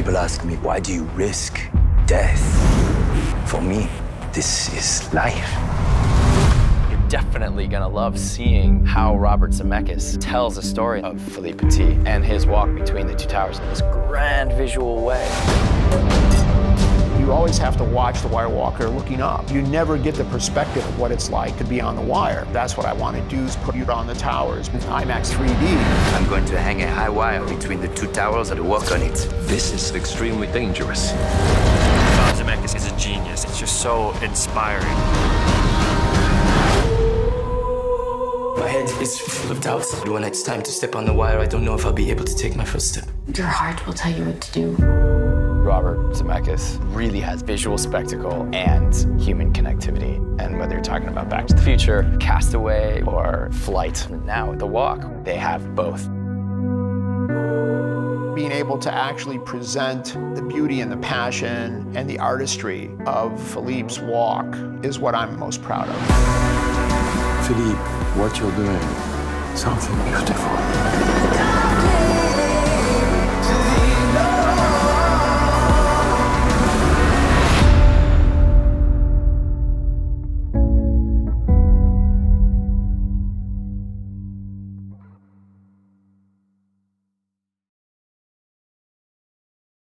People ask me, why do you risk death? For me, this is life. You're definitely gonna love seeing how Robert Zemeckis tells the story of Philippe Petit and his walk between the two towers in this grand visual way. You always have to watch the wire walker looking up. You never get the perspective of what it's like to be on the wire. That's what I want to do, is put you on the towers in IMAX 3D. I'm going to hang a high wire between the two towers and walk on it. This is extremely dangerous. Robert Zemeckis is a genius. It's just so inspiring. My head is flipped out. When it's time to step on the wire, I don't know if I'll be able to take my first step. Your heart will tell you what to do. Robert Zemeckis really has visual spectacle and human connectivity. And whether you're talking about Back to the Future, Castaway, or Flight, and now The Walk, they have both. Being able to actually present the beauty and the passion and the artistry of Philippe's walk is what I'm most proud of. Philippe, what you're doing, something beautiful.